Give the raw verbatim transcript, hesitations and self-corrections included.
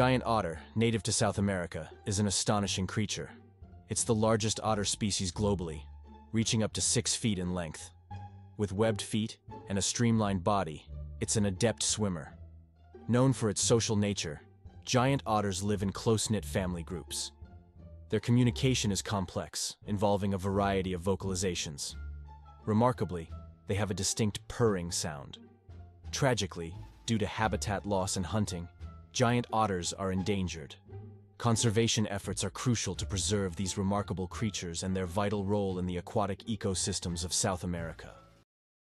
Giant otter, native to South America, is an astonishing creature. It's the largest otter species globally, reaching up to six feet in length. With webbed feet and a streamlined body, it's an adept swimmer. Known for its social nature, giant otters live in close-knit family groups. Their communication is complex, involving a variety of vocalizations. Remarkably, they have a distinct purring sound. Tragically, due to habitat loss and hunting, giant otters are endangered. Conservation efforts are crucial to preserve these remarkable creatures and their vital role in the aquatic ecosystems of South America.